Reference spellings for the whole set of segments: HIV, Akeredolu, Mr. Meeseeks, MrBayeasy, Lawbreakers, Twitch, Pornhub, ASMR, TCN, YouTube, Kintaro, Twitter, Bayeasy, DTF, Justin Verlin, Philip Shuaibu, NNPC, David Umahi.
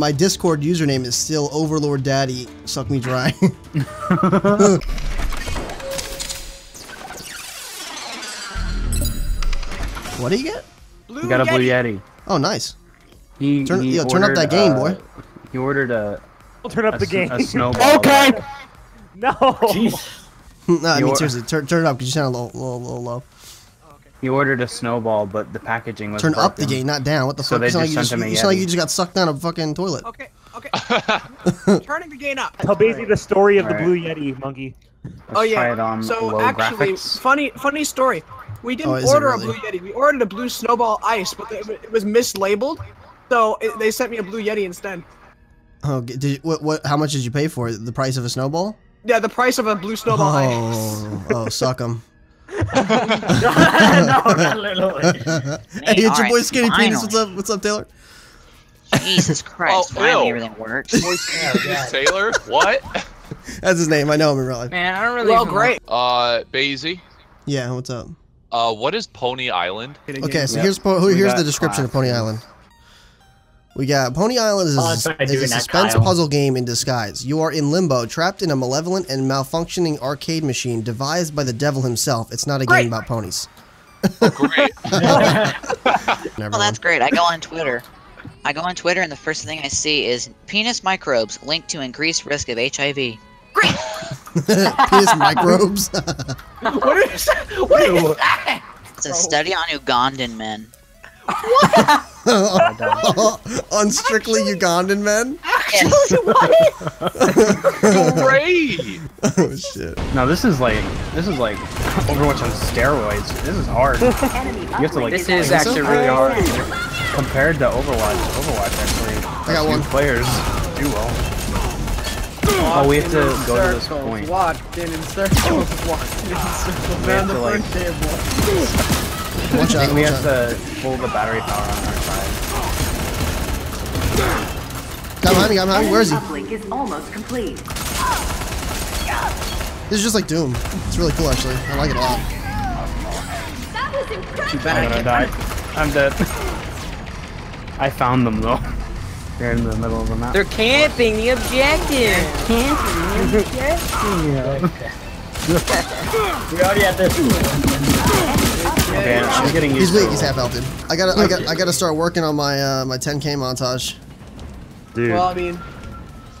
My Discord username is still Overlord Daddy. Suck me dry. What do you get? We got a blue Yeti. Oh, nice. Turn up that game, boy. He ordered a. I'll turn up the game. A snowball. Okay. No. Jeez. Nah, I mean seriously, turn it up because you sound a little low. He ordered a snowball, but the packaging was broken. Turn up the game, not down. What the fuck? They sound like you just got sucked down a fucking toilet. Okay, okay. Turning the game up. Tell Bayeasy the story of the blue Yeti, monkey. Oh yeah. So actually, funny story. We didn't order a blue Yeti. We ordered a blue snowball ice, but it was mislabeled, so they sent me a blue Yeti instead. Oh, did you, what? How much did you pay for it? The price of a snowball? Yeah, the price of a blue snowball ice. Oh, suck 'em. No, not literally. Hey, it's your boy Skinny Penis. What's up? What's up, Taylor? Jesus Christ! Why everything works? Taylor, what? That's his name. I know him in real life. Man, I don't really. Well, great. Bayeasy. Yeah, what's up? What is Pony Island? Okay, so here's the description of Pony Island. We got Pony Island is a suspense puzzle game in disguise. You are in limbo, trapped in a malevolent and malfunctioning arcade machine devised by the devil himself. It's not a game about ponies. Oh, great. Well, that's great. I go on Twitter. And the first thing I see is penis microbes linked to increased risk of HIV. Great. Penis microbes? What is that? It's a study on Ugandan men. What? On Strictly Ugandan Men? Actually, what? Great! Oh shit. No, this is like Overwatch on steroids. This is hard. You have to like. This is actually really hard. Compared to Overwatch actually. I got one. Players do well. Oh, we have to go to this point. Walked in circles. Walked in circles. Around the first table. Watch out, we have to pull the battery power on our side. Got behind me. Where is he? Is almost complete. This is just like Doom. It's really cool, actually. I like it a lot. That was incredible. I'm gonna die. I'm dead. I found them, though. They're in the middle of the map. They're camping the objective. We already have this. Okay, I'm getting used. He's weak. He's half health. I gotta start working on my my 10K montage. Dude. Well, I mean,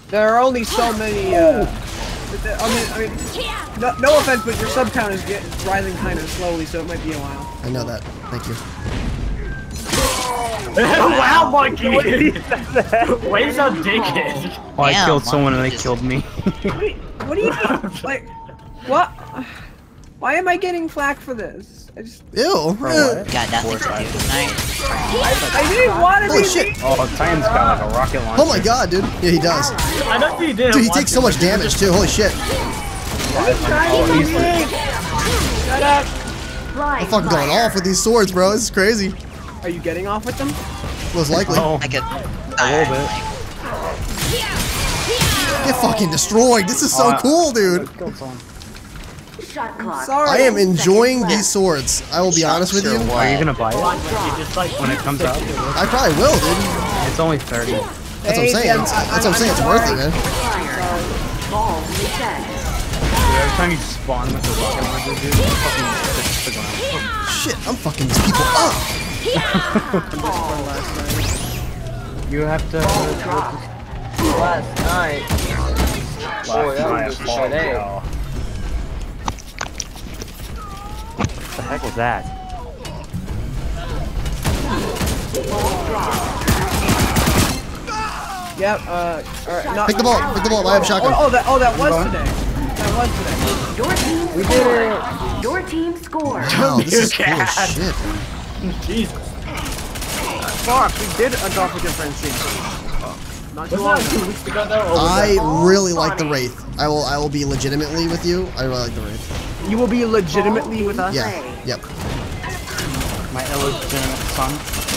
there are only so many. I mean, no offense, but your sub count is rising kind of slowly, so it might be a while. I know that. Thank you. Wow, monkey! Waves out dickhead. Oh, I killed someone and they killed me. What are you like? What? Why am I getting flack for this? I just. Ew. Got nothing to do tonight. I didn't want to do shit. Oh, Titan's got like a rocket launcher. Oh my god, dude. Yeah, he does. I know he did. Dude, he takes so much damage too. Holy shit. Shut up. I'm fucking going off with these swords, bro. This is crazy. Are you getting off with them? Most likely. Oh. I could. A little bit. Get fucking destroyed. This is so cool, dude. I am enjoying these swords. I will be honest with you. Are you gonna buy it? When it comes out? I probably will, dude. It's only 30. That's what I'm saying. That's what I'm saying. It's worth it, man. Every time you spawn with the rocket launcher, dude, you fucking hit the ground. Shit, I'm fucking these people up. You have to. Last night. Last night. What the heck was that? Yep, alright, no. Pick the ball, I have shotgun. Oh, that was today. That was today. Your team we did it. Your team scored. Wow, this is cool as shit. Jesus. Fuck, we did a golf with your friend's team. Not too long. I really like the Wraith. I will be legitimately with you. I really like the Wraith. You will be legitimately with us? Yeah, yep. My illegitimate son.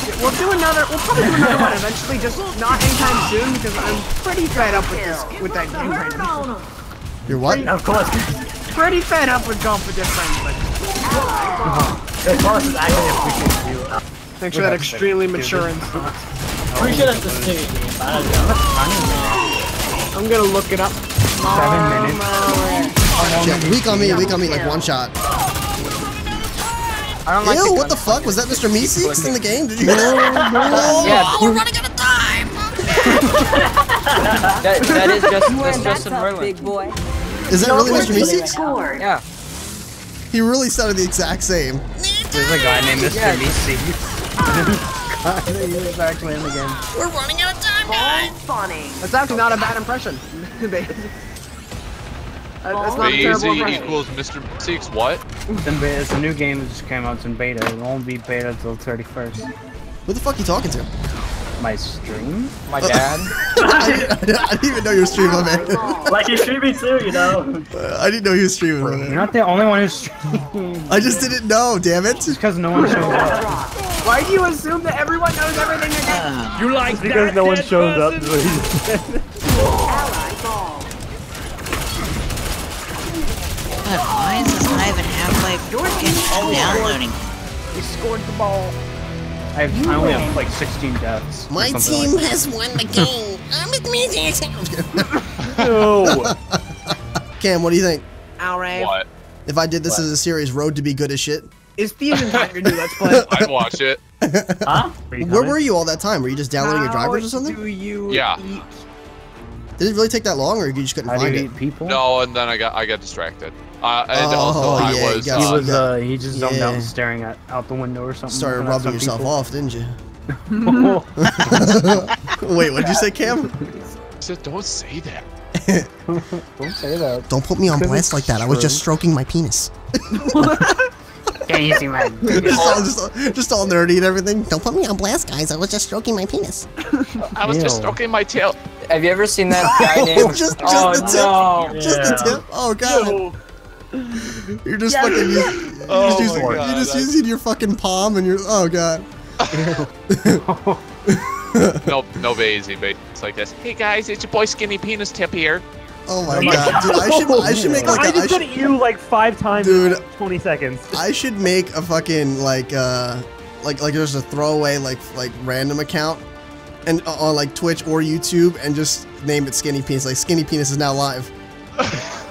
We'll probably do another one eventually, just not anytime soon, because I'm pretty fed up with this, with that game right now. You're what? Of course. Pretty fed up with Golf with your friends, like. As far as I can, we can do. Make sure that extremely mature and stuff. pretty sure that's the city game, but I don't know. I'm gonna look it up. 7 minutes. Yeah, weak on me, weak on me, like one shot. I don't like. Ew, what the fuck? Was that Mr. Meeseeks in the game? Did you know? Oh, we're running out of time! That is Justin Verlin. Big boy. Is that really Mr. Meeseeks? Yeah. He really sounded the exact same. There's a guy named Mr. Meeseeks. He's actually in the game. We're running out of time, guys! Funny. That's actually not a bad impression. That's not Bayeasy a equals Mr. Meeseeks what? It's a new game that just came out, it's in beta. It won't be beta until 31st. Who the fuck are you talking to? My stream? My dad? I didn't even know you were streaming, my man. Like, you're streaming too, you know? I didn't know you were streaming, my man. You're not the only one who's streaming. I just didn't know, damn it. It's because no one showed up. Why do you assume that everyone knows everything you're doing? You like that? Because no one shows up. Why is this live in Half-Life? You're getting downloading. You scored the ball. I only have like 16 deaths. My team has won the game. I'm amazing. No. Cam, what do you think? Alright. What? If I did this as a series, Road to be good as shit. Is Fusion Time your new Let's Play? I'd watch it. Huh? Where were you all that time? Were you just downloading your drivers or something? Yeah. Eat? Did it really take that long, or you just couldn't find it? People? No, and then I got distracted. And also he just zoned out, staring out the window or something. Started rubbing yourself off, didn't you? Wait, what did you say, Cam? I said, don't say that. Don't say that. Don't put me on blast like that. I was just stroking my penis. Can't you see my penis? Just all nerdy and everything. Don't put me on blast, guys. I was just stroking my penis. I was just stroking my tail. Have you ever seen that guy named? Just the tip. Oh god. No. You're just fucking. You're just using your fucking palm and you're. Oh god. no, Bayeasy, babe. It's like this. Hey guys, it's your boy Skinny Penis Tip here. Oh my god, dude! I should make like. I just put you like 5 times, dude, in 20 seconds. I should make a fucking like there's a throwaway like random account, and on like Twitch or YouTube, and just name it Skinny Penis. Like Skinny Penis is now live.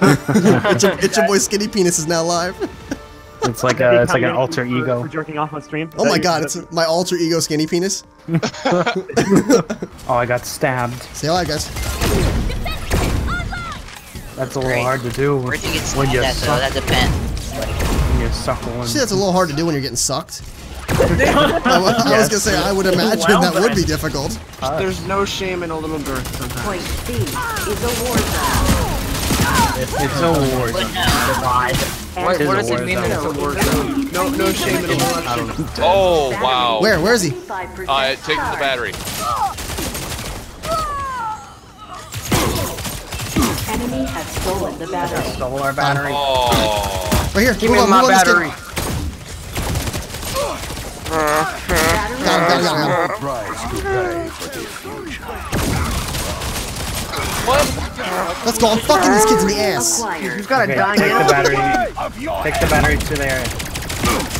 it's your boy Skinny Penis is now live. It's like a, it's like an alter ego. For jerking off on stream. Oh my god, it's my alter ego Skinny Penis. Oh, I got stabbed. Say hi, guys. That's a little hard to do when you get sucked. See, that's a little hard to do when you're getting sucked. I was gonna say, I would imagine that would be difficult. There's no shame in a little girth sometimes. Point C is a war zone. It's a war zone. What does it mean it's a war zone? No shame in a little girth. Oh, wow. Where is he? It takes the battery. Enemy has stolen the battery. They stole our battery. Oh. Right here. Give me my battery. Got him. Let's go. I'm fucking these kids in the ass. You've got to die. Take the battery. Take the battery to their end.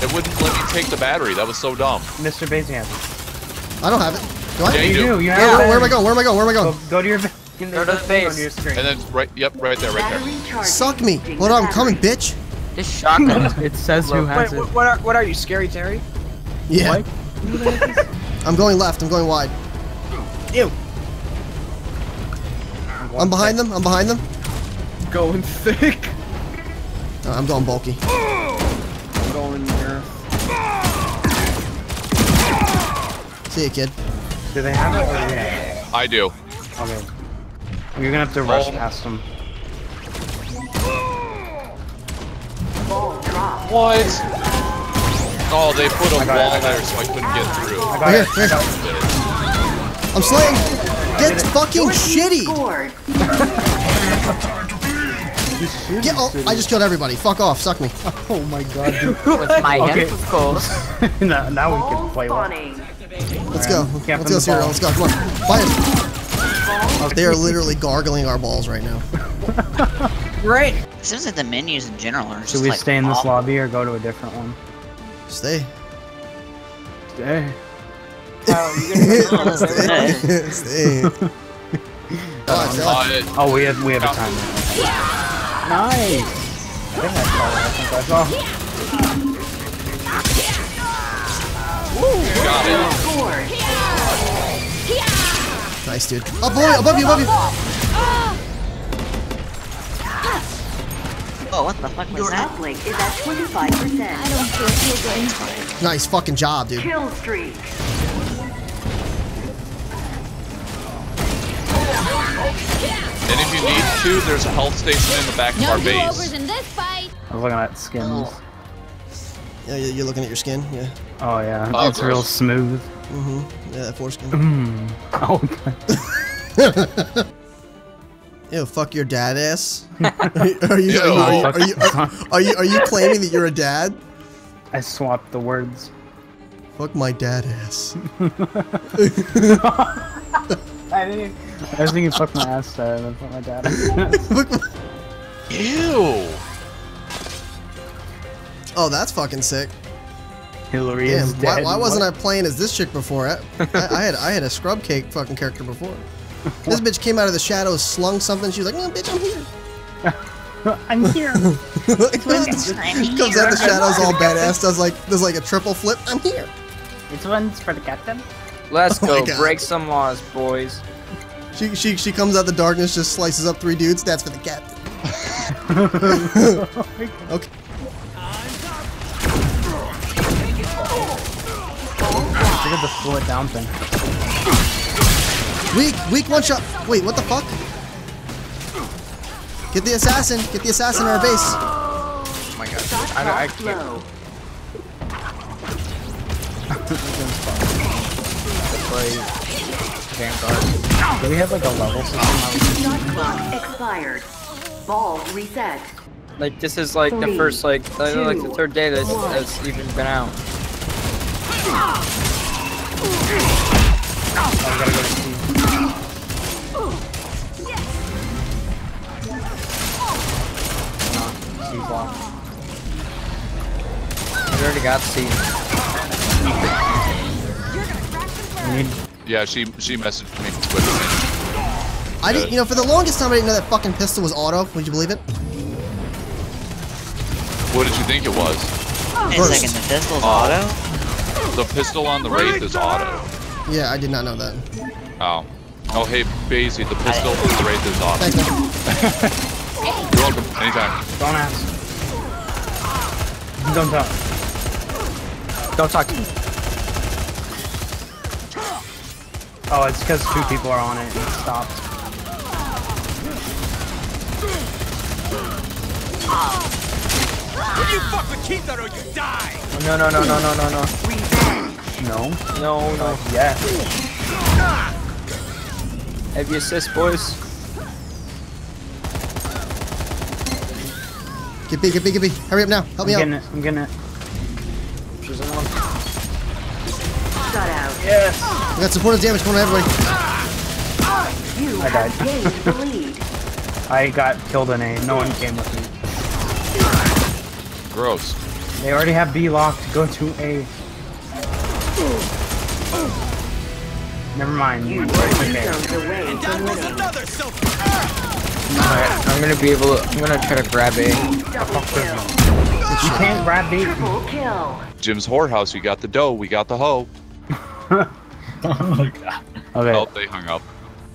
It wouldn't let me take the battery. That was so dumb. Mr. Bayeasy. I don't have it. Do I? Yeah, you do. You have it. Where am I going? Go to your. Go to the face. And then right there. Suck me. Hold on, I'm coming, bitch. This shotgun. It says who has it. What are you, Scary Terry? Yeah. I'm going left. I'm going wide. Ew. I'm behind them. Going thick. No, I'm going bulky. I'm going here. See you, kid. Do they have it? Or yeah. I do. Okay. You're gonna have to rush past them. What? Oh, they put a wall there so I couldn't get through. Here. I'm slaying. Get fucking shitty. I just killed everybody. Fuck off. Suck me. Oh my god. Dude. With my head, of course. Now we can play one. Let's go. Let's go, Cyril. Let's go. Come on. Fire. They are literally gargling our balls right now. Right. It seems like the menus in general are just like. Should we stay in this lobby or go to a different one? Stay. Oh, we have a time now. Nice! I think that's all I got it. Nice, dude. Oh boy, above you, above you! Oh, what the fuck was your that? Your uplink is at 25%. I don't feel good. Nice fucking job, dude. Kill streak. And if you need to, there's a health station in the back of our base. I was looking at skins. Yeah, you're looking at your skin, yeah. Oh yeah, oh, it's gross. Real smooth. Mm-hmm. Yeah, that foreskin. Mm. Oh god. Ew, fuck your dad ass. Are you claiming that you're a dad? I swapped the words. Fuck my dad ass. I was thinking fuck my ass there and then fuck my dad ass. Ew. Oh, that's fucking sick. Hillary is dead. Why wasn't I playing as this chick before? I had a scrub cake fucking character before. This bitch came out of the shadows, slung something. She was like, "No, bitch, I'm here. I'm here." Comes out of the shadows all badass. Does like a triple flip. I'm here. This one's for the captain. Let's go break some laws, boys. She comes out the darkness, just slices up three dudes. That's for the captain. Okay. Look at the slow it down thing. Weak one shot. Wait, what the fuck? Get the assassin. Get the assassin in our base. Oh my god. I can't. Vanguard. Do we have like a level system? Shot clock expired. Ball reset. Like this is like the first like the third day that's even been out. Oh, we gotta go. I already got C. Yeah, she messaged me on Twitter. I didn't, you know, for the longest time I didn't know that fucking pistol was auto. Would you believe it? What did you think it was? Wait a second, the pistol's auto? The pistol on the Wraith is auto. Yeah, I did not know that. Oh. Oh, hey, Bayeasy, the pistol on the Wraith is auto. Thanks, man. You're welcome. Anytime. Don't ask. Don't talk. Don't talk to me. Oh, it's because two people are on it and it stopped. If you fuck with Kintaro, you die! No. No, no. Yeah. Have you assist, boys? Get B. Hurry up now. Help me out. I'm getting it. She's on one. Shut out. Yes. We got supportive damage going on everybody. I died. I got killed in A. No one came with me. Gross. They already have B locked. Go to A. Never mind. You and that was another self. Alright, I'm gonna try to grab A. You can't grab B. Jim's whorehouse, we got the dough, we got the hoe. Oh my god. Okay. Oh, they hung up.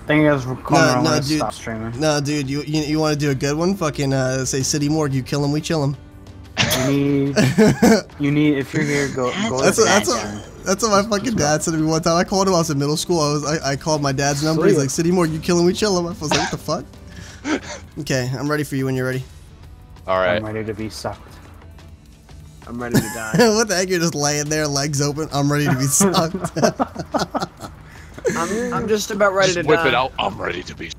Thing is, we're calling no, dude. Stop streaming. No, dude, you want to do a good one? Fucking say City Morgue, you kill him, we chill him. You need, if you're here, go that's what my fucking dad said to me one time. I called him, I was in middle school, I called my dad's number, he's like, City Morgue, you kill him, we chill him. I was like, what the fuck? Okay, I'm ready for you when you're ready. Alright. I'm ready to be sucked. I'm ready to die. What the heck? You're just laying there, legs open. I'm ready to be sucked. I'm just about ready to die. Whip it out. I'm ready to be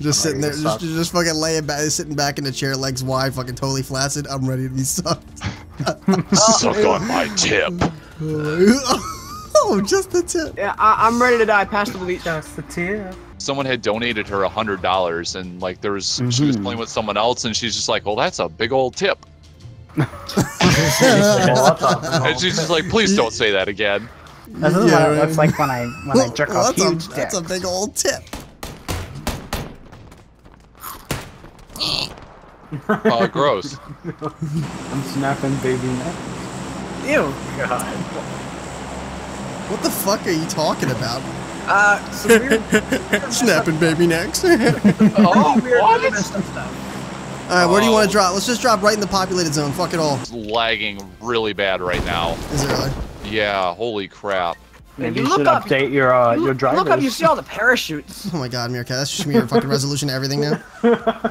just sitting there, just fucking laying back, sitting back in the chair, legs wide, fucking totally flaccid. I'm ready to be sucked. Suck on my tip. Oh, just the tip. Yeah, I'm ready to die. Pass the bleach. Just the tip. Someone had donated her $100, and like there was, she was playing with someone else, and she's just like, "Well, that's a big old tip." And she's just like, "Please don't say that again." This is what it looks like when I jerk off huge dick. That's a big old tip. Oh, gross. I'm snapping baby neck. Ew, God. What the fuck are you talking about? So we're snapping baby necks. Oh, weird, what? Alright, where do you want to drop? Let's just drop right in the populated zone. Fuck it all. It's lagging really bad right now. Is it really? Yeah, holy crap. Maybe you should update your drivers. Look up, you see all the parachutes. Oh my god, Meerkat, that's just your fucking resolution to everything now.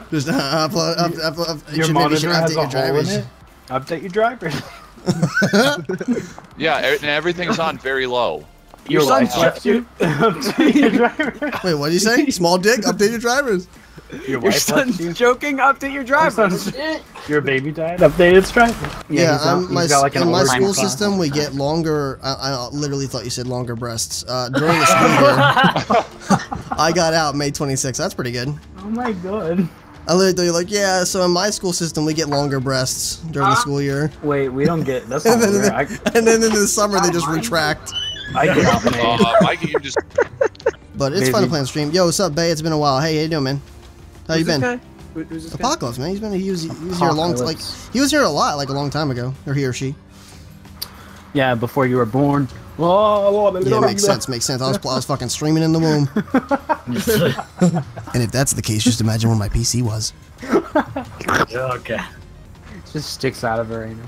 Just upload. Your monitor has a hole in it. Update your drivers. Yeah, and everything's on very low. Your lights left you. Update your drivers. Wait, what did you say? Small dick, update your drivers. Your son's joking. Update your drivers. Your baby died. Update its driver. Yeah, in my school system, we get longer. I literally thought you said longer breasts during the school year. I got out May 26th. That's pretty good. Oh my god. I literally like, yeah. So in my school system, we get longer breasts during the school year. Wait, we don't get. That's not weird. And then in the summer, they just retract. I get. I can just. But it's fun to play on stream. Yo, what's up, Bay? It's been a while. Hey, how you doing, man? How you been? Apocalypse, man. He was here a long time. Like he was here a lot, like a long time ago, or he or she. Yeah, before you were born. Yeah, makes sense. Makes sense. I was fucking streaming in the womb. And if that's the case, just imagine where my PC was. Okay. Just sticks out of her anus.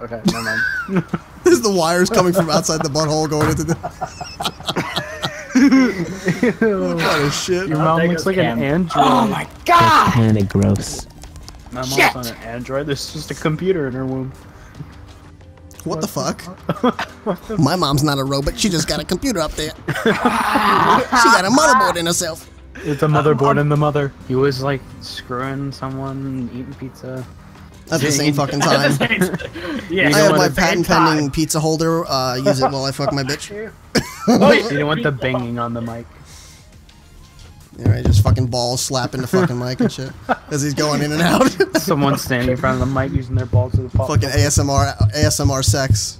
Okay, never mind. There's the wires coming from outside the butthole going into the. What kind of shit? Your mom looks like an android. Oh my god! That's kinda gross. My mom's not an android, there's just a computer in her womb. What the fuck? My mom's not a robot, she just got a computer up there. She got a motherboard in herself. It's a motherboard in the mother. He was like screwing someone, eating pizza. At the same fucking time. Yeah, I had my patent pending pizza holder, use it while I fuck my bitch. Oh, you didn't want the banging on the mic. Yeah, right, just fucking balls slapping the fucking mic and shit. As he's going in and out. Someone's standing in front of the mic using their balls to the pop. Fucking ASMR sex.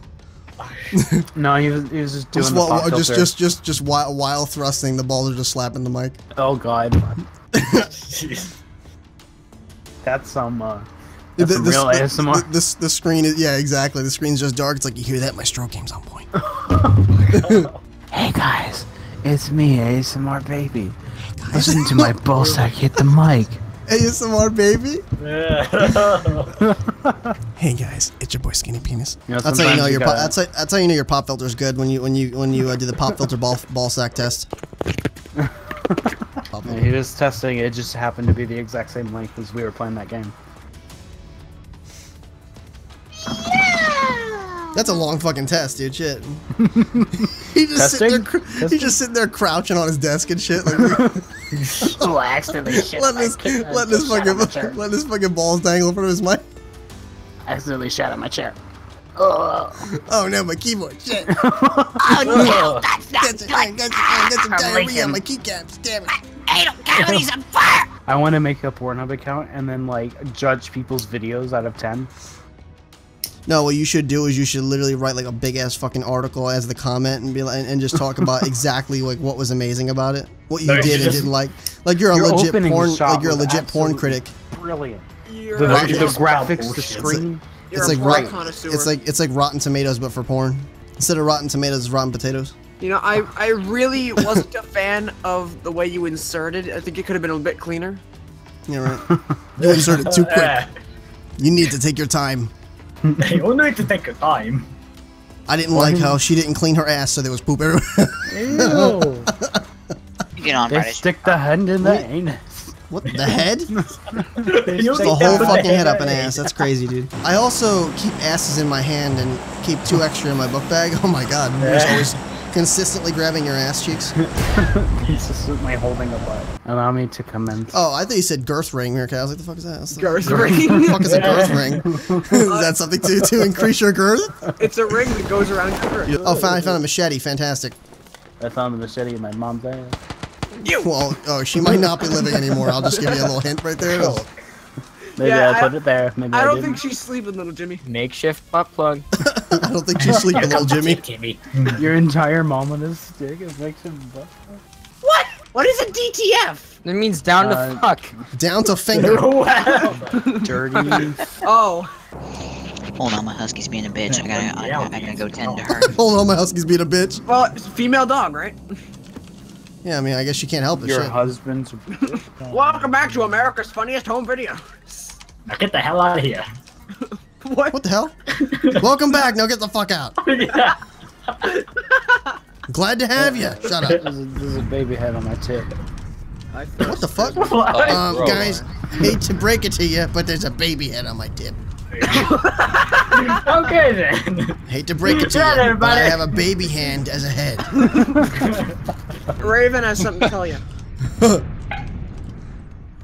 No, he was just doing the pop filter. Just while thrusting, the balls are just slapping the mic. Oh god. Jeez. That's some, that's the real ASMR. The screen is, yeah, exactly. The screen's just dark. It's like, you hear that? My stroke game's on point. Hey guys, it's me, ASMR Baby. Listen to my ballsack hit the mic. ASMR Baby? Yeah. Hey guys, it's your boy Skinny Penis. You know, that's how you know your pop filter's good when you do the pop filter ballsack test. Yeah, he was testing. It just happened to be the exact same length as we were playing that game. That's a long fucking test, dude. Shit. He's just sitting there crouching on his desk and shit. Like, accidentally shit. Let his fucking balls dangle in front of his mic. I accidentally shot at my chair. Oh no, my keyboard. Shit. Oh no, that's not good. That's a diarrhea on my keycaps. Damn it. I don't care. He's on fire. I want to make a Pornhub account and then like judge people's videos out of 10. No, what you should do is you should literally write like a big ass fucking article as the comment and be like, and just talk about exactly like what was amazing about it, what you did and didn't like. Like you're a legit porn critic. Brilliant. The graphics, the screen. It's like Rotten Tomatoes but for porn. Instead of Rotten Tomatoes, it's Rotten Potatoes. You know, I really wasn't a fan of the way you inserted. I think it could have been a bit cleaner. Yeah, right. You inserted too quick. You need to take your time. They all need to take a time. I didn't like how she didn't clean her ass, so there was poop everywhere. Ew. They stick the hand in the anus. What, the head? The whole fucking head up an ass. That's crazy, dude. I also keep asses in my hand and keep 2 extra in my book bag. Oh my god. There's always consistently grabbing your ass cheeks. Consistently holding a butt. Allow me to commence. Oh, I thought you said girth ring, Meerkat. I was like, the fuck is that? Girth ring? What the fuck is a girth ring? Is that something to increase your girth? It's a ring that goes around your girth. Oh, I found a machete. Fantastic. I found a machete in my mom's ass. Well, oh, she might not be living anymore. I'll just give you a little hint right there. Cool. Maybe I put it there. Maybe I don't think she's sleeping, little Jimmy. Makeshift butt plug. I don't think she's sleeping, little Jimmy. Your entire mom on this stick is like some butt. What? What is a DTF? It means down to fuck. Down to finger. Dirty. Oh. Hold on, my husky's being a bitch. I gotta go tend to her. Hold on, my husky's being a bitch. Well, it's a female dog, right? Yeah, I mean, I guess you can't help it. Your husband's. Welcome back to America's Funniest Home Videos. Now get the hell out of here. What? What the hell? Welcome back. Now get the fuck out. Yeah. Glad to have you. Shut up. There's a baby head on my tip. What the fuck? Guys, hate to break it to you, but there's a baby head on my tip. Okay then. Hate to break it to you, but I have a baby hand as a head. Raven has something to tell you.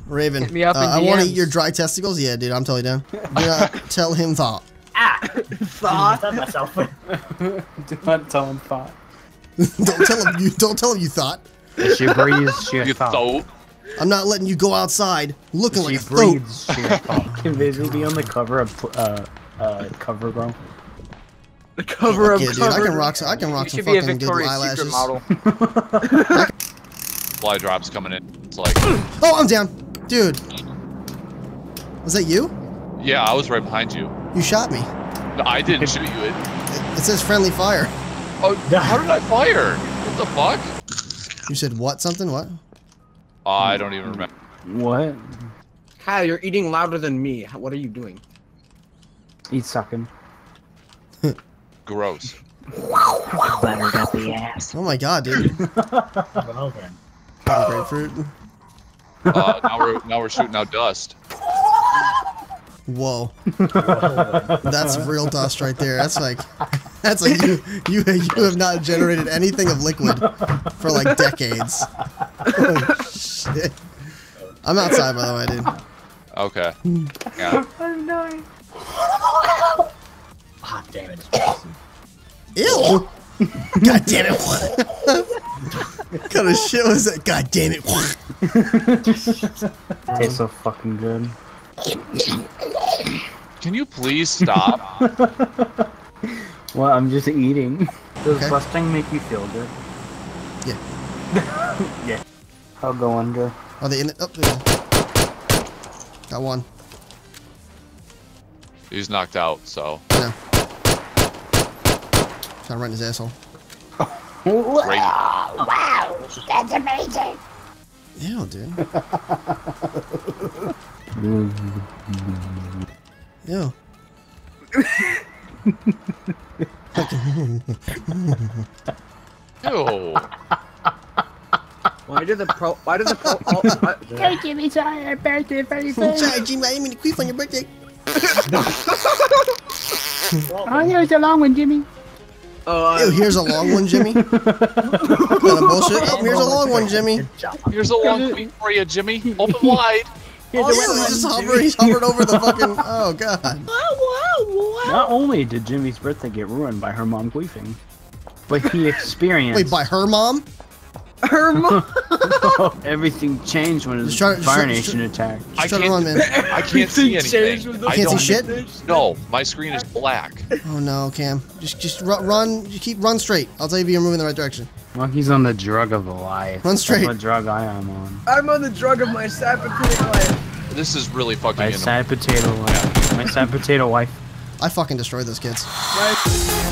Raven, hit me up in I want to eat your dry testicles. Yeah, dude, I'm totally down. Do not tell him thought. Ah, thought. Do not tell him thought. Don't tell him you. Don't tell him you thought. She breathes. She thought. I'm not letting you go outside looking like a throat. She breathes. Can Vizzy be on the cover of cover, bro? The cover of cover. Dude, I can rock. I can rock some fucking good eyelashes. Fly drops coming in. It's like. Oh, I'm down. Dude, was that you? Yeah, I was right behind you. You shot me. No, I didn't shoot you. It says friendly fire. Oh, how did I fire? What the fuck? You said what? Something? What? I don't even remember. What? Kyle, you're eating louder than me. What are you doing? Eat sucking. Gross. Buttered up the ass. Oh my god, dude. Well then. Grapefruit. Now we're shooting out dust. Whoa, that's real dust right there. That's like you have not generated anything of liquid for like decades. Oh, shit. I'm outside, by the way, dude. Okay. Yeah. I'm dying. Ah, damn it. Ew. God damn it! What kind of shit was that? God damn it! Tastes so fucking good. Can you please stop? Well, I'm just eating. Does busting make you feel good? Yeah. Yeah. I'll go under. Are they in it? Oh, got one. He's knocked out, so. Yeah. Trying to run his asshole. Whoa, wow, that's amazing. Ew, dude. Ew. Ew. Why do the pro? Don't give me your birthday party. Sorry, Jimmy, I didn't mean to queef on your birthday. Oh, here's a long one, Jimmy. Ew, here's a long one, Jimmy. Kind of bullshit. Oh, here's a long one, Jimmy. Here's a long queen for you, Jimmy. Open wide. Oh, yeah, he's hovered over the fucking. Oh god. Not only did Jimmy's birthday get ruined by her mom queefing, but he experienced. Wait, by her mom? Her mom. Everything changed when his Fire Nation attack. I can't see anything. You can't see shit? No, my screen is black. Oh no, Cam. Just run. You keep run straight. I'll tell you if you're moving in the right direction. Monkey's on the drug of life. Run straight. That's what drug I am on. I'm on the drug of my sad potato life. This is really fucking. My sad potato life. My sad potato wife. I fucking destroyed those kids. Right.